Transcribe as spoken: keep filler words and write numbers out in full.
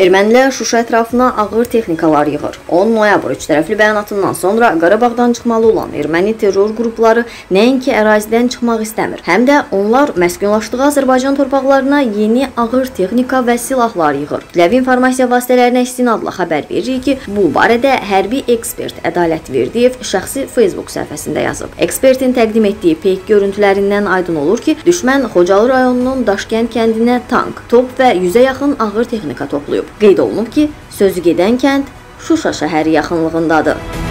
Ermənilər Şuşa ətrafına ağır texnikalar yığır. on noyabr üç tərəfli bəyanatından sonra Qarabağdan çıxmalı olan erməni terror qrupları nəinki ərazidən çıxmaq istəmir, həm də onlar məskunlaşdığı Azərbaycan torpaqlarına yeni ağır texnika və silahlar yığır. Kütləvi informasiya vasitələrinə istinadla xəbər verir ki, bu barədə hərbi ekspert Ədalət Verdiyev şəxsi Facebook səhifəsində yazıb. Ekspertin təqdim etdiyi peyk görüntülərindən aydın olur ki, düşmən Xocalı rayonunun Daşkənd kəndinə tank, top və yüzə yaxın ağır texnika toplayıb. Qeyd olunub ki, sözü gedən kənd Şuşa şəhəri yaxınlığındadır.